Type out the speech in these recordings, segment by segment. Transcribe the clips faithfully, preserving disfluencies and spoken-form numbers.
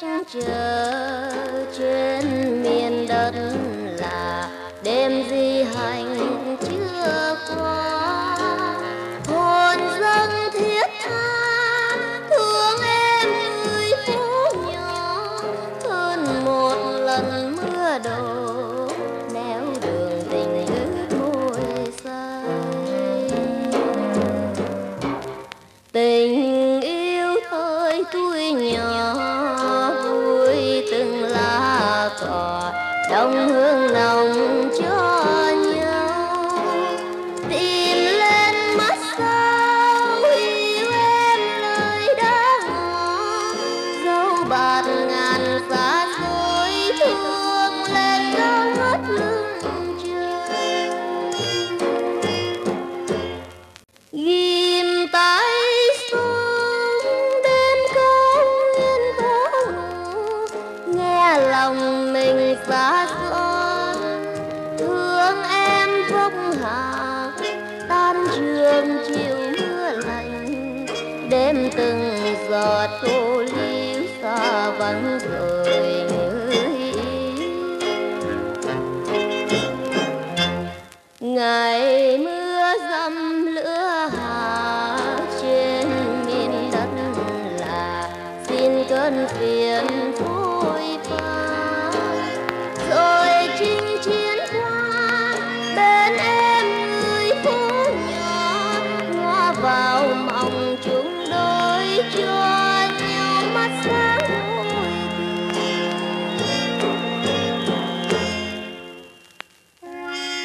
chắc chờ trên miền đất là đêm di hành chưa qua. Hồn dâng thiết tha thương em người phố nhỏ, hơn một lần mưa đổ néo đường tình cứ thôi say. Tình yêu thôi tuổi nhỏ vui từng lá cỏ đông hương nồng cho nhau. Tìm lên mắt sao yêu em lời đã ngỏ, dấu bạt ngàn xa xôi thương lên cao ngất lưng trời. Ghim tay sông đến cao nguyên vỡ ngủ, nghe lòng mình xa xôi tan trường chiều mưa lạnh. Đêm từng giọt ô liu xa vắng rồi người ngày mưa dầm lửa hà trên miền đất là xin cơn phiền phôi pha rồi chinh chiến qua bên em. Vào mộng chúng đôi cho nhau mắt sáng vui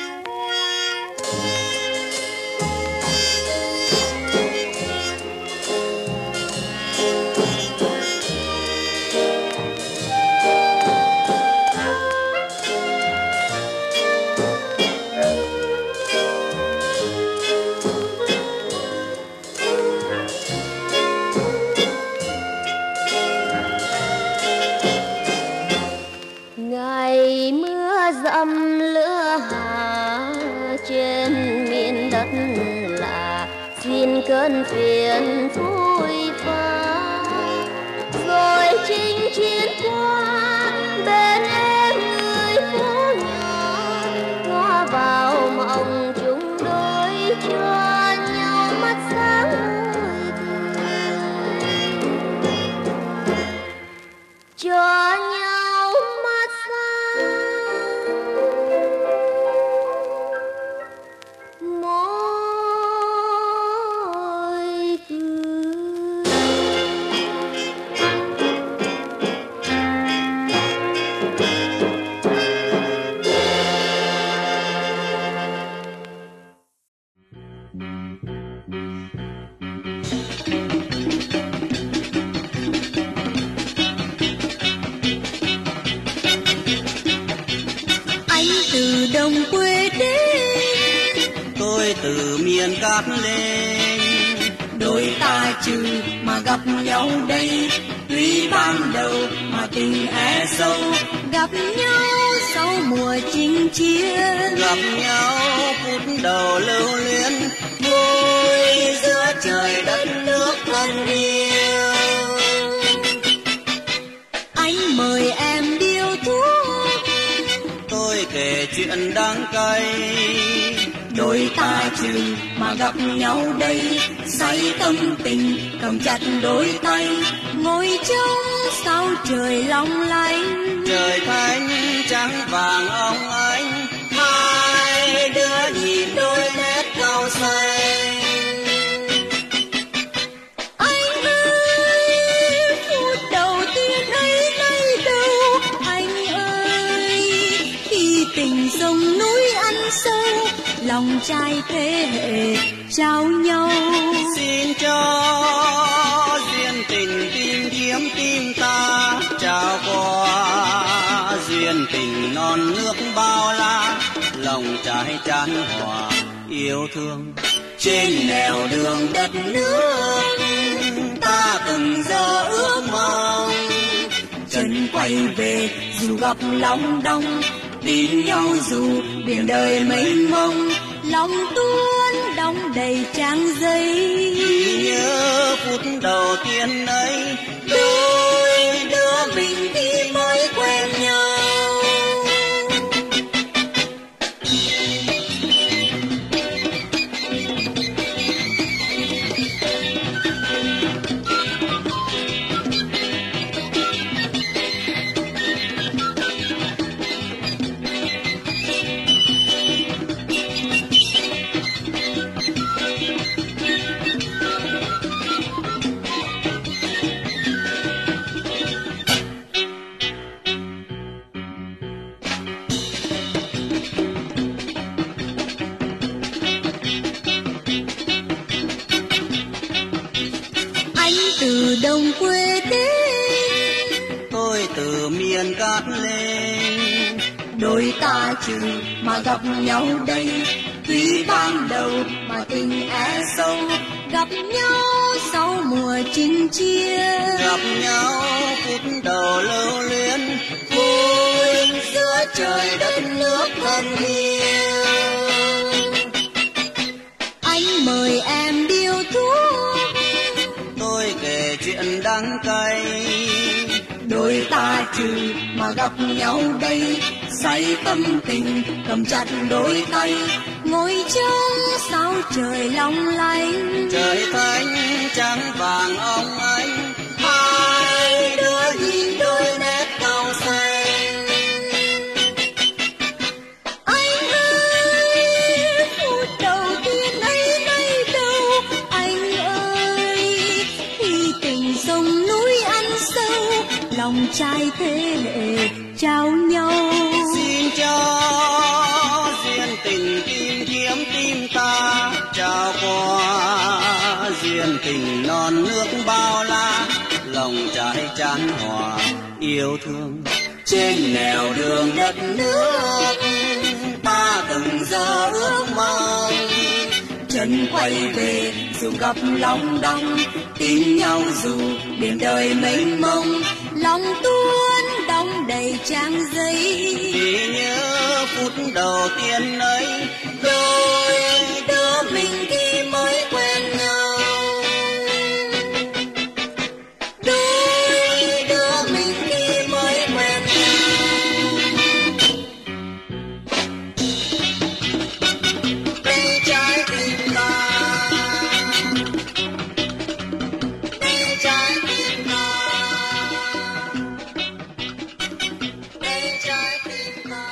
dẫm lửa hà trên miền đất là xin cơn phiền vui pha rồi chinh chiến qua bên em người phố nhỏ. Hoa vào mộng chúng đôi cho nhau mắt sáng vui cho nhau. Lên đôi ta chừng mà gặp nhau đây, tuy ban đầu mà tình e sâu. Gặp nhau sau mùa chinh chiến, gặp nhau phút đầu lưu luyến vui giữa trời đất nước thân yêu. Anh mời em điêu thuốc, tôi kể chuyện đáng cay. Đôi ta chừng mà gặp nhau đây, say tâm tình cầm chặt đôi tay. Ngồi trong sao trời long lanh, trời thanh trắng vàng óng ánh. Hai đứa nhìn đôi nét cao say. Anh ơi, phút đầu tiên ấy lấy đâu. Anh ơi, khi tình sông núi ăn sâu, lòng trai thế hệ trao nhau. Xin cho duyên tình tìm kiếm tim ta, trao qua duyên tình non nước bao la. Lòng trai tràn hòa yêu thương trên nẻo đường đất nước, ta từng giờ ước mong. Chân quay về dù gặp lòng đông, tin nhau dù biển đời mênh mông. Lòng tuôn đong đầy trang giấy, nhớ phút đầu tiên ấy đôi đứa mình. trời gạt lên. Đôi ta chừng mà gặp nhau đây, tuy ban đầu mà tình é sâu. Gặp nhau sau mùa chinh chia, gặp nhau phút đầu lưu luyến, vui giữa trời đất nước thân yêu. Anh mời em điêu thuốc, tôi kể chuyện đắng cay. Đôi ta chừng mà gặp nhau đây, say tâm tình cầm chặt đôi tay. Ngồi trong sao trời long lanh, trời thanh trắng vàng óng ánh. Hai đứa nhìn đôi nét cau xanh. Anh ơi, phút đầu tiên ấy nay đâu. Anh ơi, khi tình sông núi ăn sâu, lòng trai thế hệ trao nhau. Xin cho duyên tình kim kiếm tim ta, trao qua duyên tình non nước bao la. Lòng trái chán hòa yêu thương, trên nẻo đường đất nước ta từng giờ ước mong. Chân quay về dù gặp lòng đong, tin nhau dù biển đời mênh mông. Lòng tuôn đong đầy trang giấy, chỉ nhớ phút đầu tiên ấy. Đôi đứa mình khi mới quen nhau, đôi đứa mình khi mới quen nhau. Bên trái tim ta, bên trái tim ta, bên trái tim ta.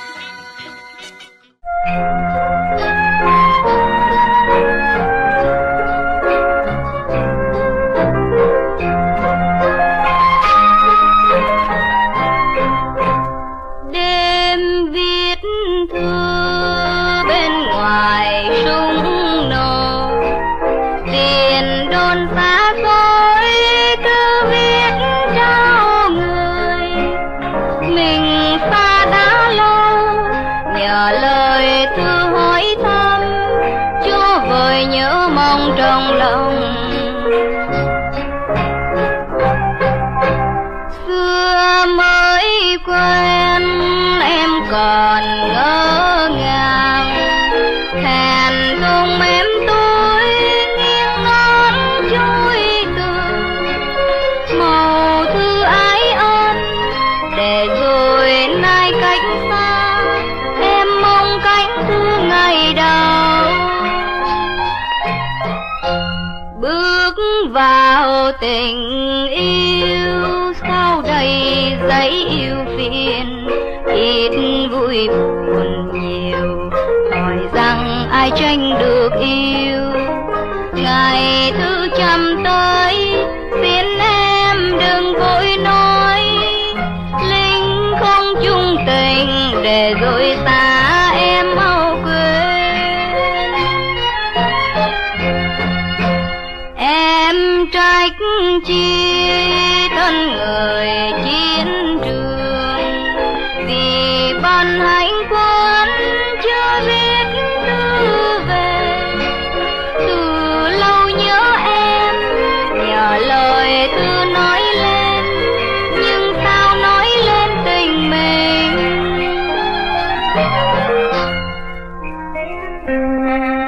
Vào tình yêu sao đầy giấy yêu phiền, ít vui buồn nhiều, hỏi rằng ai tranh được yêu. Ngày thứ trăm tới phiền em đừng vội nói, linh không chung tình để rồi ta em mau quên. Em trách chi thân người chiến trường, vì bọn hành quân chưa biết đưa về. Từ lâu nhớ em, nhờ lời cứ nói lên, nhưng sao nói lên tình mình. Thank you.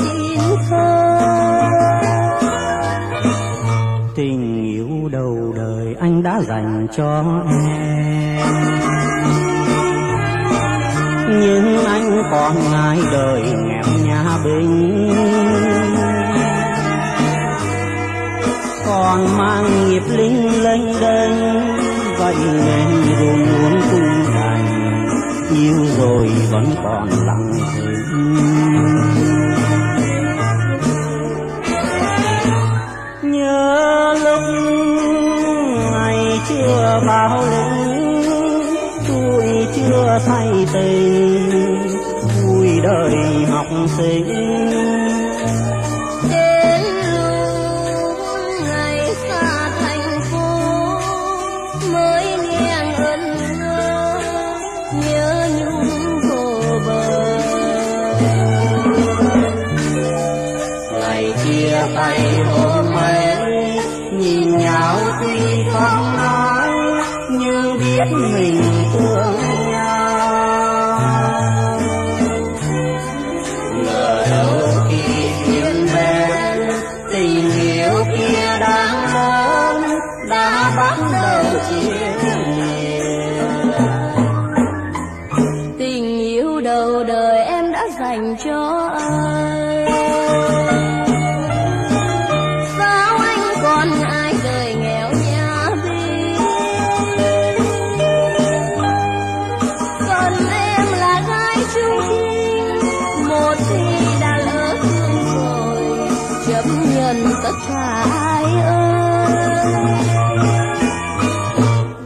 xin thơ. Tình yêu đầu đời anh đã dành cho em, nhưng anh còn ngại đời nghèo nhà bình, còn mang nghiệp linh lênh đênh. Vậy nên rồi muốn cùng thành, yêu rồi vẫn còn lặng thinh. Nhớ lúc ngày chưa bao lính, tôi chưa thay tình vui đời học sinh. Tay hôm ấy nhìn nhau tuy không nói, nhưng biết mình thương nhau. Ngờ đâu khi thiên bên tình yêu kia đáng lớn đã bắt đầu chia lìa. Tình yêu đầu đời em đã dành cho ai?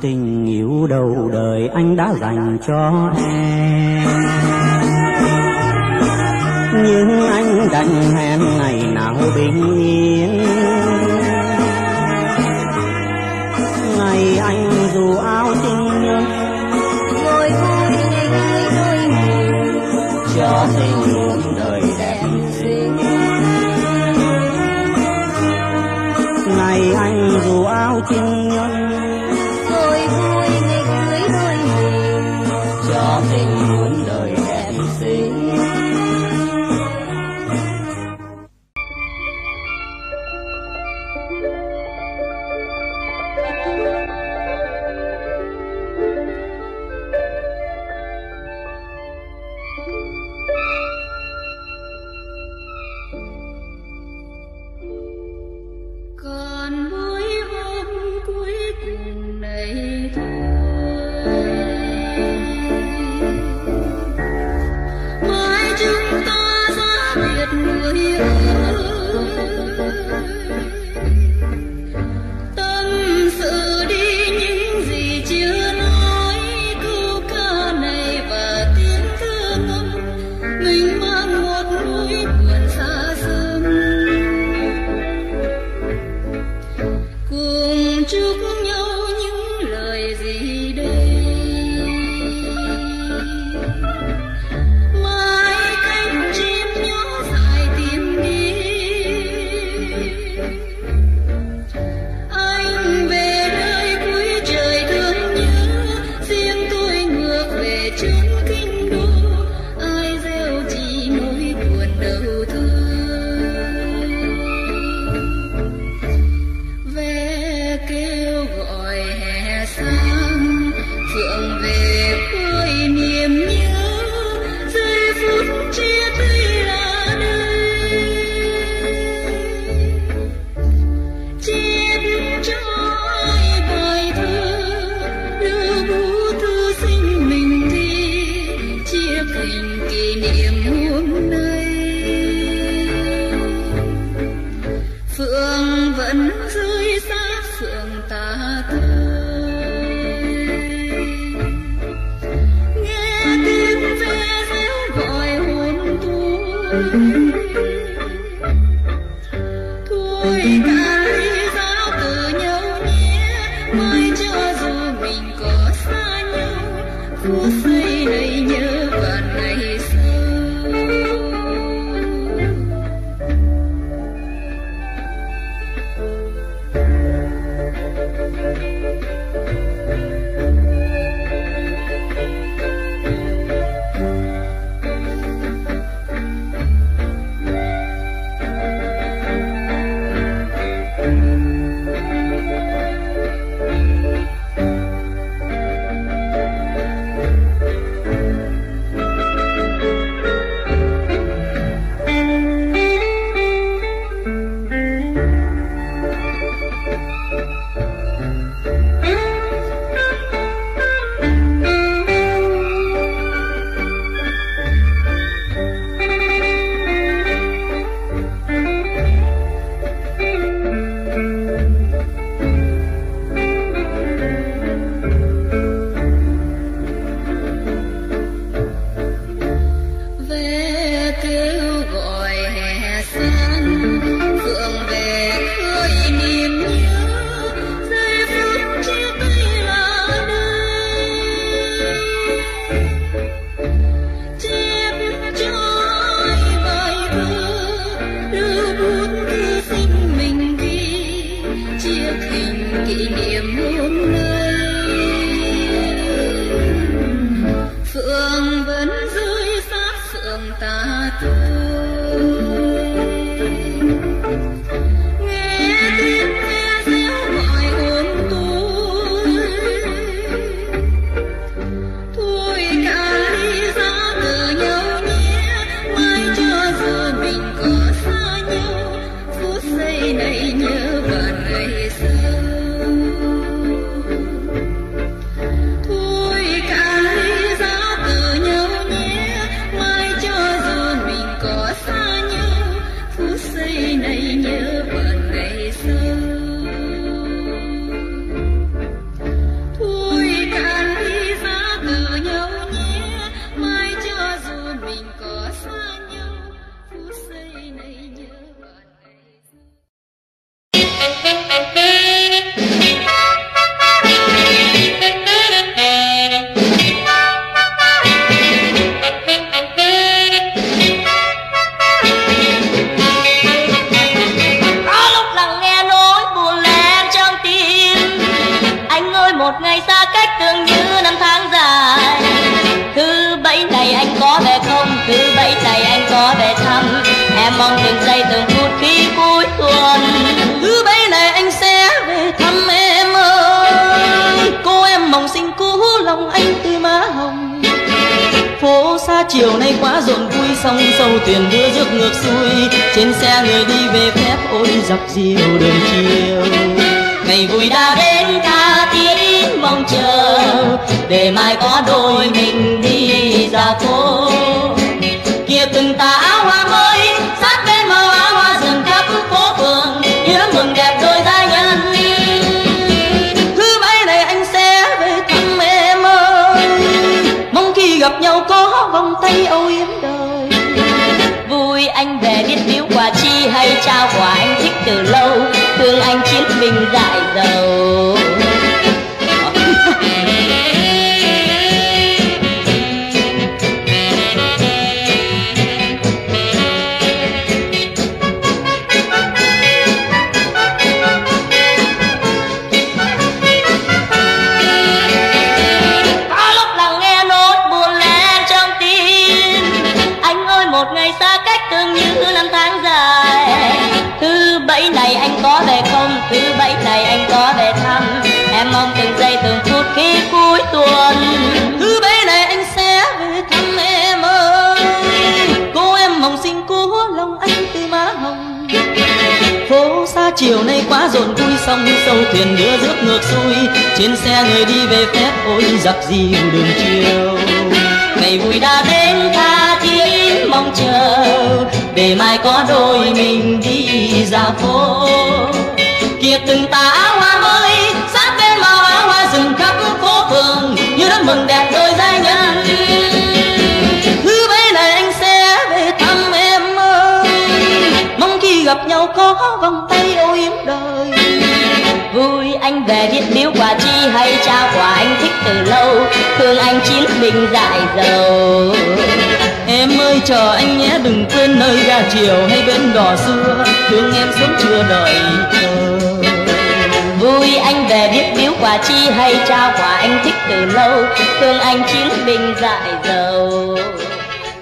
Tình yêu đầu đời anh đã dành cho em, nhưng anh đành hẹn ngày nào bình yên. Ngày anh dù áo tình nhân, ngồi vui nhìn đôi mình cho tình đời đẹp xinh. Ngày anh dù áo tình nhân, tôi vui nghịch lưới đôi mình cho tình muốn đời đẹp xinh. Thank you. kỷ niệm hôm nay. Phượng vẫn rơi sát phượng ta tôi. Chiều nay quá rộn vui, sông sâu thuyền đưa rước ngược xuôi. Trên xe người đi về phép ôi giặc diều đường chiều. Ngày vui đã đến tha thiết mong chờ, để mai có đôi mình đi ra phố. Kia từng tà áo hoa mới, sát bên màu áo hoa rừng khắp phố phường. Nhớ mừng đẹp đôi gia nhân. Thứ bảy này anh sẽ về thăm em ơi, mong khi gặp nhau có vòng tay âu yếm đời. Vui anh về biết biếu quà chi hay trao quà anh thích từ lâu. Thương anh chiến mình dại dầu. Chiều nay quá rộn vui, sông sâu thuyền đưa rước ngược xuôi. Trên xe người đi về phép ôi giặc diều đường chiều. Ngày vui đã đến tha thiết mong chờ, để mai có đôi mình đi ra phố. Kia từng tà áo hoa mới, sát bên màu áo hoa rừng khắp phố phường. Như đã mừng đẹp đôi giai nhân. Thứ bảy này anh sẽ về thăm em ơi, mong khi gặp nhau có vòng tay đời. Vui anh về biết biếu quà chi hay trao quà anh thích từ lâu. Thương anh chín mình dại dầu. Em ơi chờ anh nhé đừng quên nơi ra chiều hay bến đò xưa. Thương em sớm chưa đợi chờ. Vui anh về biết biếu quà chi hay trao quà anh thích từ lâu. Thương anh chín mình dại dầu.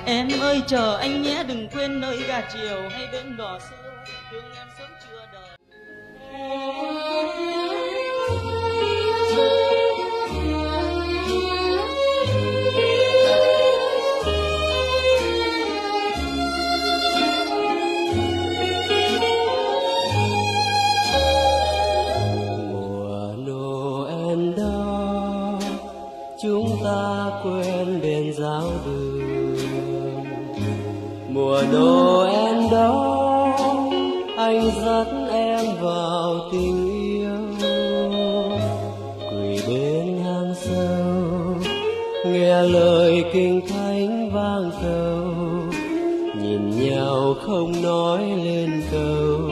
Em ơi chờ anh nhé đừng quên nơi ra chiều hay bến đò xưa. Thương em sớm chưa đợi. Mùa Noel đó chúng ta quên bên giáo đường. Mùa Noel đó anh dắt em vào tình yêu, quỳ bên hang sâu nghe lời kinh thánh vang cầu, nhìn nhau không nói lên câu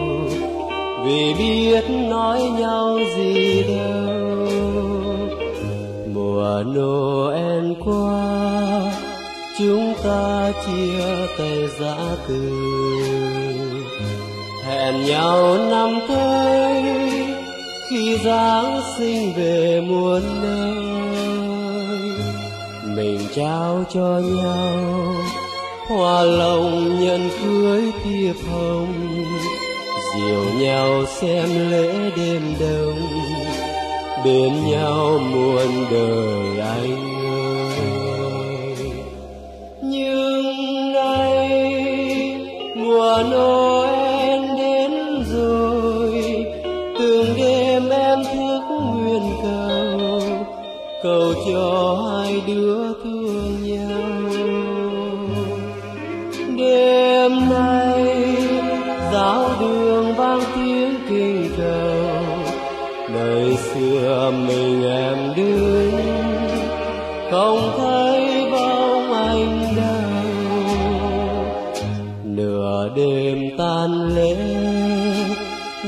vì biết nói nhau gì đâu. Mùa Noel qua chúng ta chia tay giã từ, hẹn nhau năm tới khi Giáng sinh về muôn nơi, mình trao cho nhau hoa lồng nhân cưới thiệp hồng, dìu nhau xem lễ đêm đông, bên nhau muôn đời anh ơi. Nhưng nay mùa Noel đến rồi, từng đêm em thức nguyện cầu, cầu cho hai đứa thương nhau. Đêm nay giáo đường vang tiếng kinh cầu, nơi xưa mình em đứng không thấy bóng anh đâu. Nửa đêm tan lễ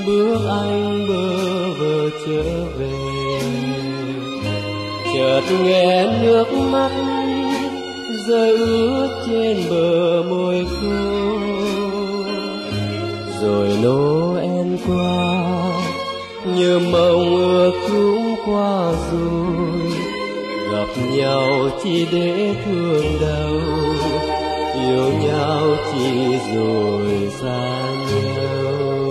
bước anh bơ vơ trở về, chợt nghe nước mắt rơi ướt trên bờ môi cô. Rồi Noel qua như mộng ước cũng qua rồi, gặp nhau chỉ để thương đau, yêu nhau chỉ rồi xa nhau.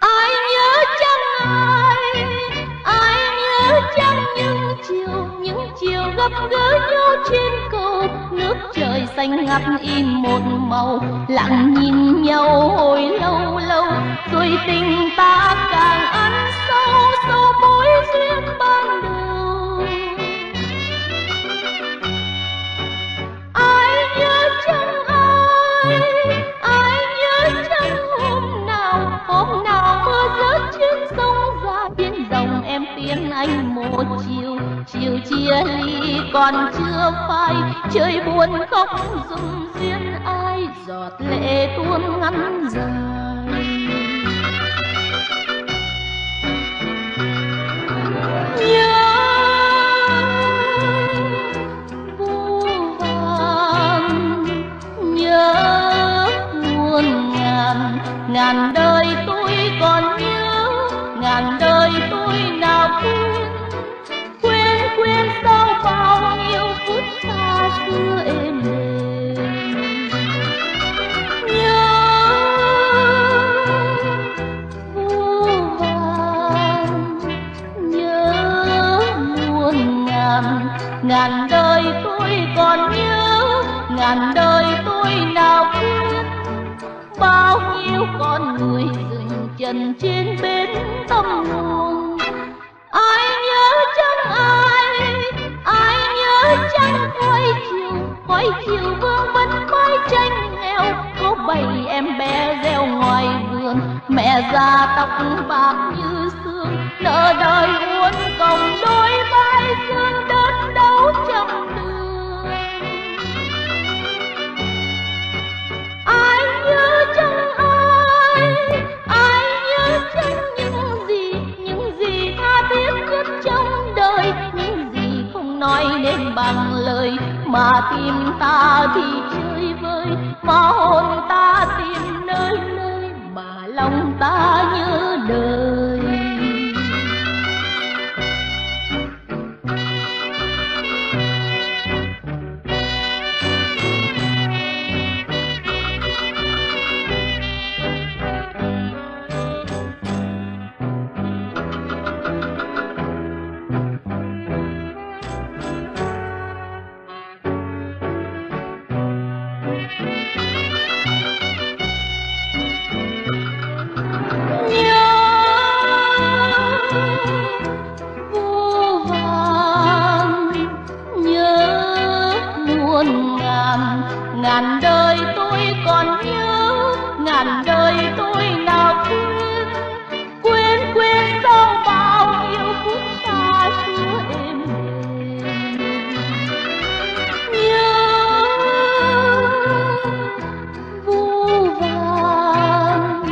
Ai nhớ chăng ai xanh ngắt im một màu, lặng nhìn nhau hồi lâu lâu rồi tình ta càng ăn sâu sâu mối duyên ban đầu. Ai nhớ chẳng ai, ai nhớ chẳng hôm nào, hôm nào mưa rớt trên sông ra biến dòng em tiến anh một chiều. Chiều chia ly còn chưa phai, trời buồn khóc dung duyên ai, giọt lệ tuôn ngắn dài. Nhớ vô vàn, nhớ muôn ngàn, ngàn đời tôi còn nhớ, ngàn đời tôi nào quên. Quên sau bao nhiêu phút xa xưa êm đềm, nhớ vô vàn, nhớ muôn ngàn, ngàn đời tôi còn nhớ, ngàn đời tôi nào quên. Bao nhiêu con người dừng chân trên bến tâm hồn, ai nhớ chẳng ai, ai nhớ chẳng khói chiều, khói chiều vương vấn khói tranh nghèo. Có bảy em bé reo ngoài vườn, mẹ già tóc bạc như sương, nợ đời uốn còng đôi vai sương đớn đấu chầm đường. Ai nhớ chẳng ai, ai nhớ chẳng những gì, những gì tha thiết nhất trong đời, những gì không nói nên bằng lời, mà tim ta thì chơi vơi, mà hồn ta tìm nơi nơi, mà lòng ta nhớ đời. Ngàn đời tôi còn nhớ, ngàn đời tôi nào quên. Quên quên sau bao nhiêu phút xa xưa êm đềm, nhớ vô vàn,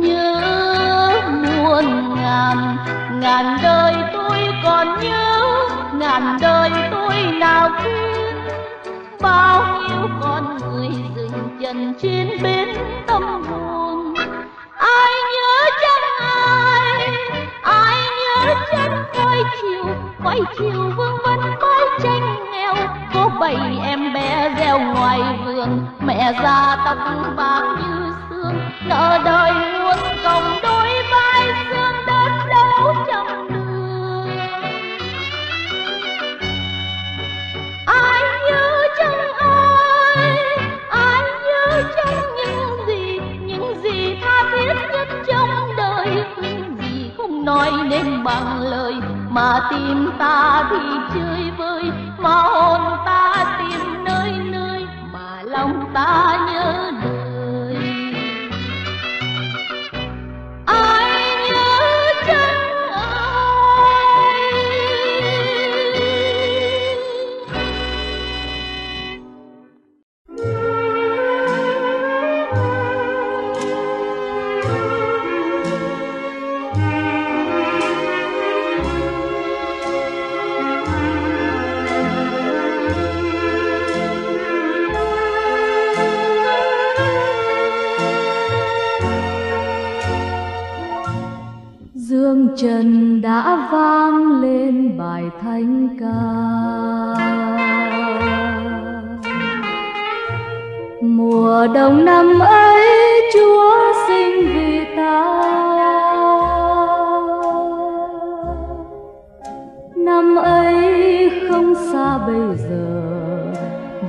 nhớ muôn ngàn, ngàn đời tôi còn nhớ, ngàn đời tôi nào quên. Bao nhiêu con người dừng chân trên bến tâm hồn, ai nhớ chẳng ai, ai nhớ chẳng khói chiều, khói chiều vương vấn khói tranh nghèo. Có bảy em bé reo ngoài vườn, mẹ già tóc bạc như sương, nợ đời uốn còng đôi vai sương đớn đấu chầm đường. Ai nhớ chẳng ai, ai nhớ chẳng những gì, những gì tha thiết nhất trong đời, những gì không nói nên bằng lời, mà tim ta thì chơi vơi, mà hồn ta tìm nơi nơi, mà lòng ta nhớ đời. Ai nhớ chẳng ai. Dương trần đã vang lên bài thánh ca, mùa đông năm ấy Chúa sinh vì ta. Năm ấy không xa bây giờ,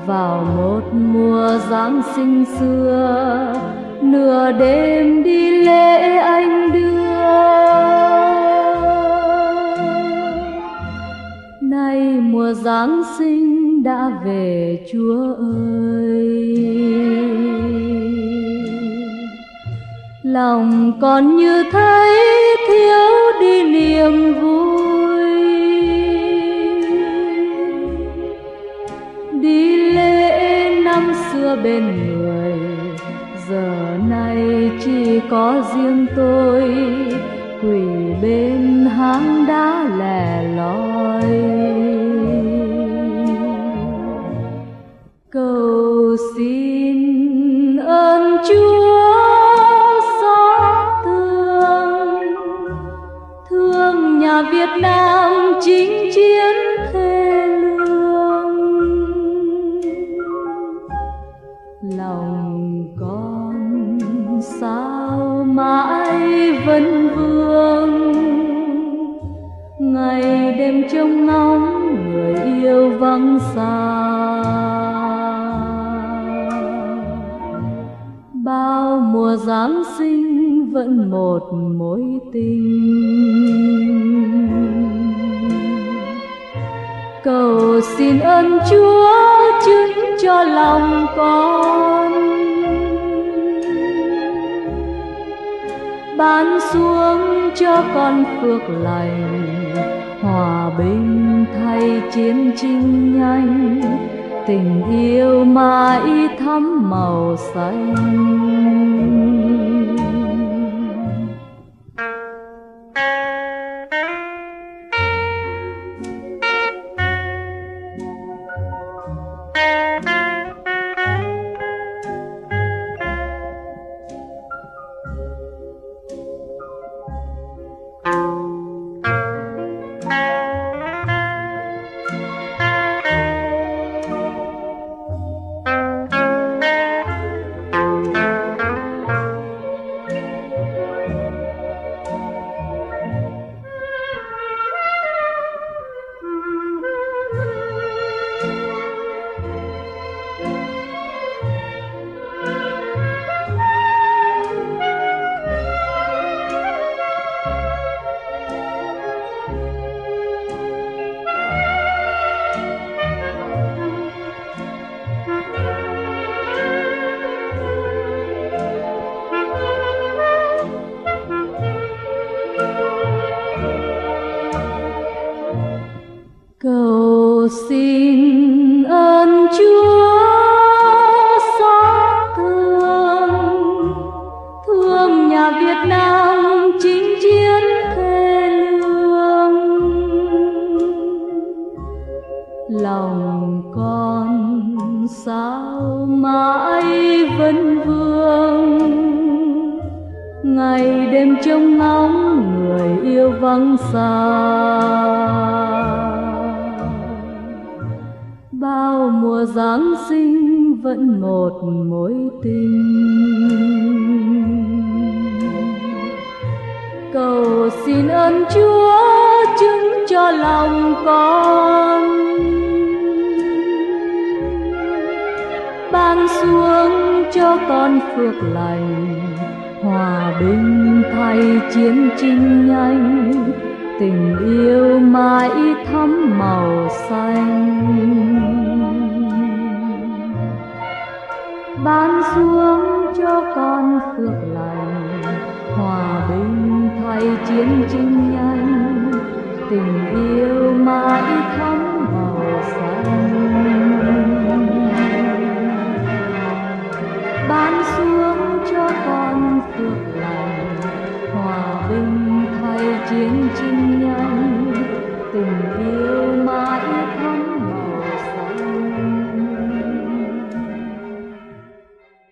Vào một mùa Giáng sinh xưa, nửa đêm đi lễ anh đưa. Nay mùa Giáng sinh đã về Chúa ơi. Lòng còn như thấy thiếu đi niềm vui. Đi lễ năm xưa bên người, giờ này chỉ có riêng tôi quỳ bên hang đá lẻ loi. Cầu xin ơn Chúa nhà Việt Nam chinh chiến thê lương. Lòng con sao mãi vẫn vương, ngày đêm trông ngóng người yêu vắng xa. Bao mùa Giáng sinh vẫn một mối tình. Cầu xin ơn Chúa chứng cho lòng con, ban xuống cho con phước lành, hòa bình thay chiến tranh nhanh, tình yêu mãi thắm màu xanh. Xin ơn Chúa xót thương, thương nhà Việt Nam chinh chiến thê lương. Lòng con sao mãi vẫn vương, ngày đêm trông ngóng người yêu vắng xa. Bao mùa Giáng sinh vẫn một mối tình. Cầu xin ơn Chúa chứng cho lòng con, ban xuống cho con phước lành, hòa bình thay chiến tranh nhanh, tình yêu mãi thắm màu xanh. Ban xuống cho con phước lành, hòa bình thay chiến tranh nhanh, tình yêu mãi thắm màu xanh. Ban xuống cho con phước lành, hòa bình thay chiến tranh nhanh.